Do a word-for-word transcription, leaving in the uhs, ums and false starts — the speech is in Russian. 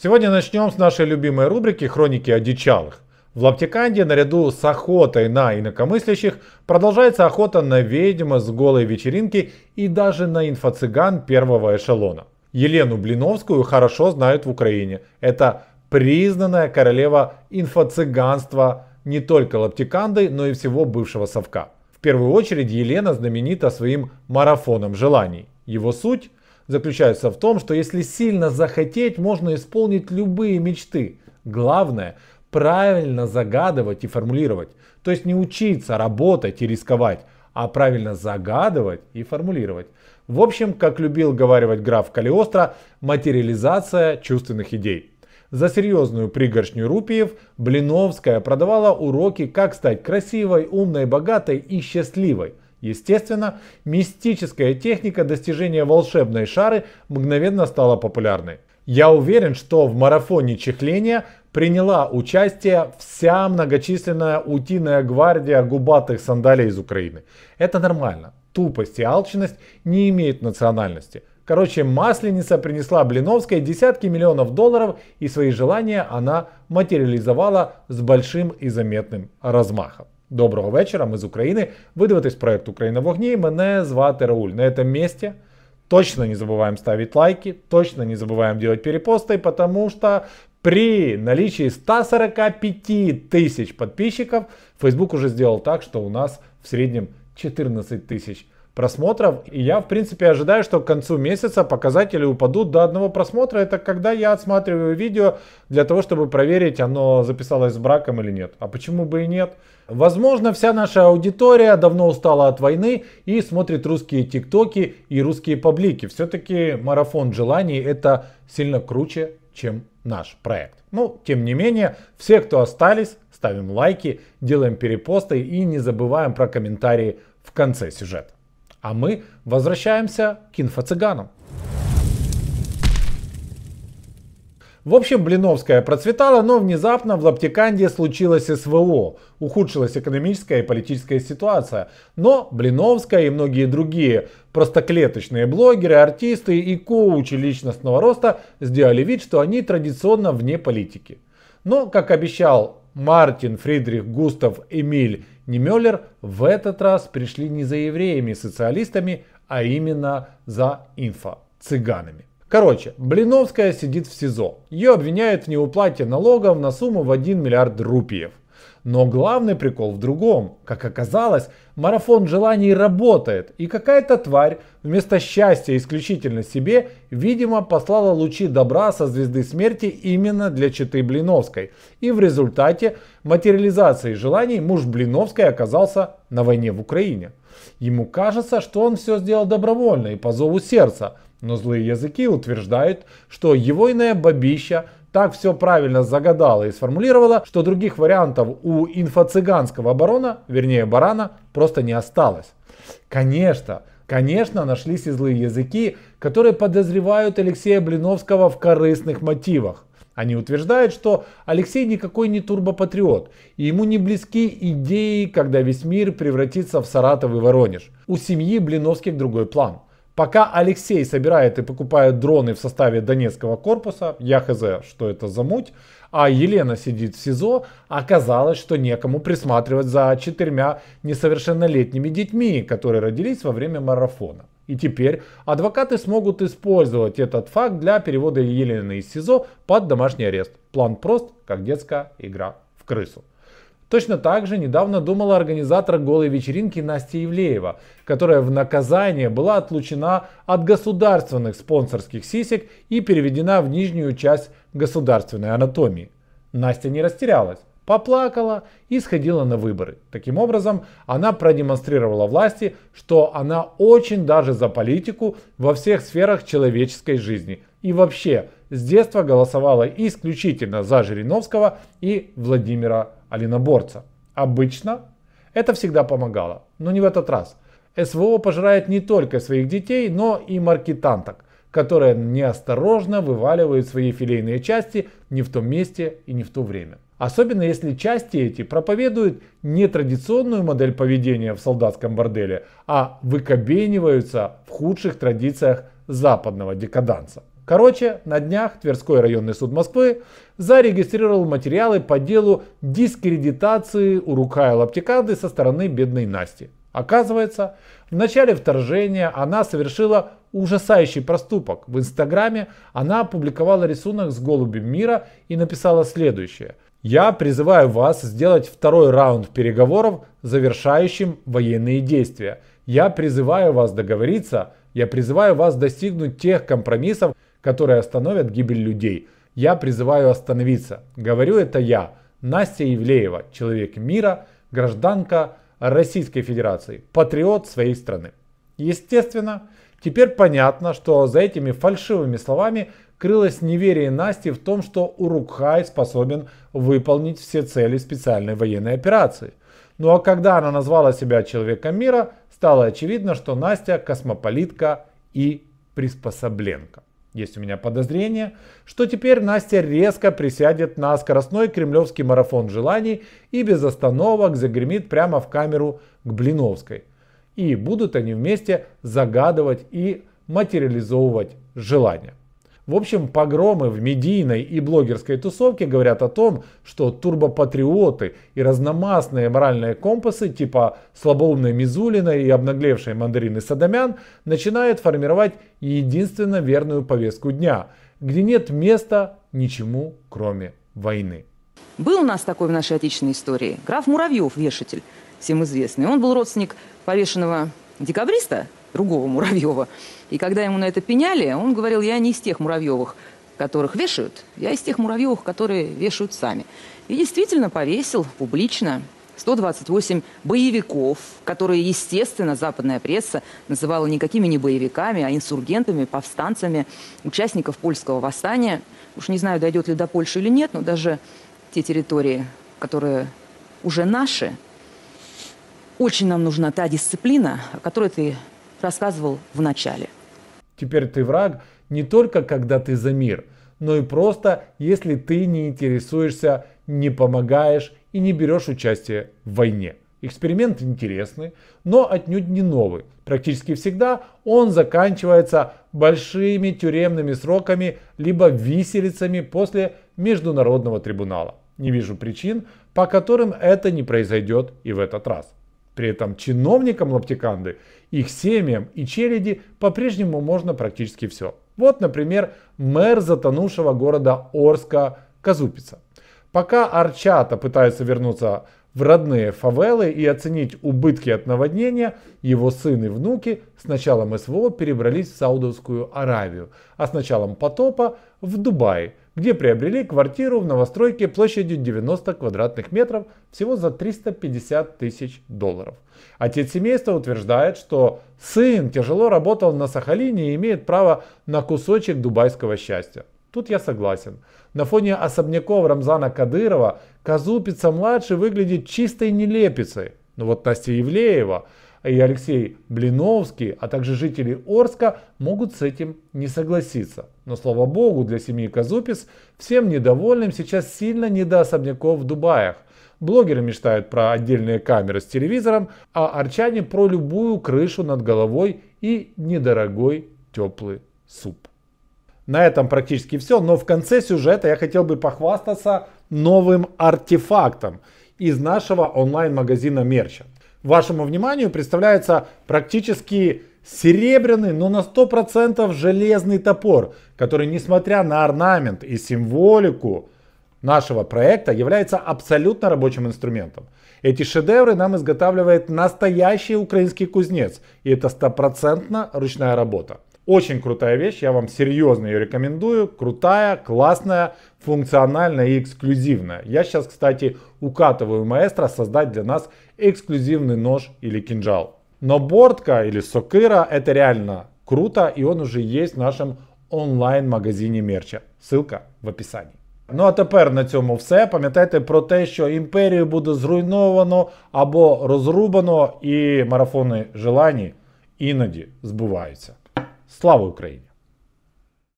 Сегодня начнем с нашей любимой рубрики «Хроники одичалых». В Лаптеканде наряду с охотой на инакомыслящих продолжается охота на ведьм с голой вечеринки и даже на инфо-цыган первого эшелона. Елену Блиновскую хорошо знают в Украине. Это признанная королева инфо-цыганства не только Лаптеканды, но и всего бывшего совка. В первую очередь Елена знаменита своим марафоном желаний. Его суть заключается в том, что если сильно захотеть, можно исполнить любые мечты. Главное – правильно загадывать и формулировать. То есть не учиться, работать и рисковать, а правильно загадывать и формулировать. В общем, как любил говаривать граф Калиостро, материализация чувственных идей. За серьезную пригоршню рупиев Блиновская продавала уроки, как стать красивой, умной, богатой и счастливой. Естественно, мистическая техника достижения волшебной шары мгновенно стала популярной. Я уверен, что в марафоне чехления приняла участие вся многочисленная утиная гвардия губатых сандалей из Украины. Это нормально. Тупость и алчность не имеют национальности. Короче, масленица принесла Блиновской десятки миллионов долларов, и свои желания она материализовала с большим и заметным размахом. Доброго вечора, ми з України. Ви дивитесь проект «Україна в огні». Мене звати Рауль. На этом месте точно не забываем ставить лайки, точно не забываем делать перепосты, потому что при наличии ста сорока пяти тысяч подписчиков Facebook уже сделал так, что у нас в среднем четырнадцать тысяч просмотров. И я, в принципе, ожидаю, что к концу месяца показатели упадут до одного просмотра. Это когда я отсматриваю видео для того, чтобы проверить, оно записалось с браком или нет. А почему бы и нет? Возможно, вся наша аудитория давно устала от войны и смотрит русские тиктоки и русские паблики. Все-таки марафон желаний — это сильно круче, чем наш проект. Ну, тем не менее, все, кто остались, ставим лайки, делаем перепосты и не забываем про комментарии в конце сюжета. А мы возвращаемся к инфо-цыганам. В общем, Блиновская процветала, но внезапно в Лаптеканде случилось эс вэ о. Ухудшилась экономическая и политическая ситуация. Но Блиновская и многие другие простоклеточные блогеры, артисты и коучи личностного роста сделали вид, что они традиционно вне политики. Но, как обещал Мартин Фридрих Густав Эмиль Немеллер, в этот раз пришли не за евреями и социалистами, а именно за инфо-цыганами. Короче, Блиновская сидит в СИЗО. Ее обвиняют в неуплате налогов на сумму в один миллиард рупиев. Но главный прикол в другом. Как оказалось, марафон желаний работает. И какая-то тварь вместо счастья исключительно себе, видимо, послала лучи добра со звезды смерти именно для четы Блиновской. И в результате материализации желаний муж Блиновской оказался на войне в Украине. Ему кажется, что он все сделал добровольно и по зову сердца. Но злые языки утверждают, что его иная бабища так все правильно загадала и сформулировала, что других вариантов у инфо-цыганского барона, вернее барана, просто не осталось. Конечно, конечно, нашлись и злые языки, которые подозревают Алексея Блиновского в корыстных мотивах. Они утверждают, что Алексей никакой не турбопатриот, и ему не близки идеи, когда весь мир превратится в Саратов и Воронеж. У семьи Блиновских другой план. Пока Алексей собирает и покупает дроны в составе Донецкого корпуса, я хз, что это за муть, а Елена сидит в СИЗО, оказалось, что некому присматривать за четырьмя несовершеннолетними детьми, которые родились во время марафона. И теперь адвокаты смогут использовать этот факт для перевода Елены из СИЗО под домашний арест. План прост, как детская игра в крысу. Точно так же недавно думала организатор голой вечеринки Настя Ивлеева, которая в наказание была отлучена от государственных спонсорских сисек и переведена в нижнюю часть государственной анатомии. Настя не растерялась, поплакала и сходила на выборы. Таким образом, она продемонстрировала власти, что она очень даже за политику во всех сферах человеческой жизни. И вообще, с детства голосовала исключительно за Жириновского и Владимира Аленоборца. Обычно это всегда помогало, но не в этот раз. эс вэ о пожирает не только своих детей, но и маркетанток, которые неосторожно вываливают свои филейные части не в том месте и не в то время. Особенно если части эти проповедуют не традиционную модель поведения в солдатском борделе, а выкобениваются в худших традициях западного декаданса. Короче, на днях Тверской районный суд Москвы зарегистрировал материалы по делу дискредитации Урука и Лаптеканды со стороны бедной Насти. Оказывается, в начале вторжения она совершила ужасающий проступок. В Инстаграме она опубликовала рисунок с голубем мира и написала следующее. «Я призываю вас сделать второй раунд переговоров, завершающим военные действия. Я призываю вас договориться. Я призываю вас достигнуть тех компромиссов, которые остановят гибель людей. Я призываю остановиться. Говорю это я, Настя Ивлеева, человек мира, гражданка Российской Федерации, патриот своей страны». Естественно, теперь понятно, что за этими фальшивыми словами крылось неверие Насти в том, что Урукхай способен выполнить все цели специальной военной операции. Ну а когда она назвала себя человеком мира, стало очевидно, что Настя космополитка и приспособленка. Есть у меня подозрение, что теперь Настя резко присядет на скоростной кремлевский марафон желаний и без остановок загремит прямо в камеру к Блиновской. И будут они вместе загадывать и материализовывать желания. В общем, погромы в медийной и блогерской тусовке говорят о том, что турбопатриоты и разномастные моральные компасы типа слабоумной Мизулина и обнаглевшей мандарины Садомян начинают формировать единственно верную повестку дня, где нет места ничему, кроме войны. Был у нас такой в нашей отечественной истории граф Муравьев, вешатель, всем известный. Он был родственник повешенного декабриста, другого Муравьева. И когда ему на это пеняли, он говорил: я не из тех Муравьевых, которых вешают, я из тех Муравьевых, которые вешают сами. И действительно повесил публично сто двадцать восемь боевиков, которые, естественно, западная пресса называла никакими не боевиками, а инсургентами, повстанцами, участников польского восстания. Уж не знаю, дойдет ли до Польши или нет, но даже те территории, которые уже наши, очень нам нужна та дисциплина, о которой ты рассказывал в начале. Теперь ты враг не только когда ты за мир, но и просто если ты не интересуешься, не помогаешь и не берешь участие в войне. Эксперимент интересный, но отнюдь не новый. Практически всегда он заканчивается большими тюремными сроками либо виселицами после международного трибунала. Не вижу причин, по которым это не произойдет и в этот раз. При этом чиновникам Лаптеканды, их семьям и челяди по-прежнему можно практически все. Вот, например, мэр затонувшего города Орска Козупица. Пока арчата пытаются вернуться в родные фавелы и оценить убытки от наводнения, его сын и внуки с началом СВО перебрались в Саудовскую Аравию, а с началом потопа в Дубае, где приобрели квартиру в новостройке площадью девяносто квадратных метров всего за триста пятьдесят тысяч долларов. Отец семейства утверждает, что сын тяжело работал на Сахалине и имеет право на кусочек дубайского счастья. Тут я согласен. На фоне особняков Рамзана Кадырова Козупица-младший выглядит чистой нелепицей. Но вот Настя Ивлеева и Алексей Блиновский, а также жители Орска могут с этим не согласиться. Но слава богу для семьи Козупиц, всем недовольным сейчас сильно не до особняков в Дубаях. Блогеры мечтают про отдельные камеры с телевизором, а арчане про любую крышу над головой и недорогой теплый суп. На этом практически все, но в конце сюжета я хотел бы похвастаться новым артефактом из нашего онлайн-магазина мерча. Вашему вниманию представляется практически серебряный, но на сто процентов железный топор, который, несмотря на орнамент и символику нашего проекта, является абсолютно рабочим инструментом. Эти шедевры нам изготавливает настоящий украинский кузнец, и это стопроцентно ручная работа. Очень крутая вещь, я вам серьезно ее рекомендую. Крутая, классная, функциональная и эксклюзивная. Я сейчас, кстати, укатываю маэстро создать для нас эксклюзивный нож или кинжал. Но бортка или сокира — это реально круто, и он уже есть в нашем онлайн-магазине мерча. Ссылка в описании. Ну а тепер на цьому все. Пам'ятайте про те, що імперію буде зруйновано або розрубано, і марафони желаний іноді збуваються. Слава Україні!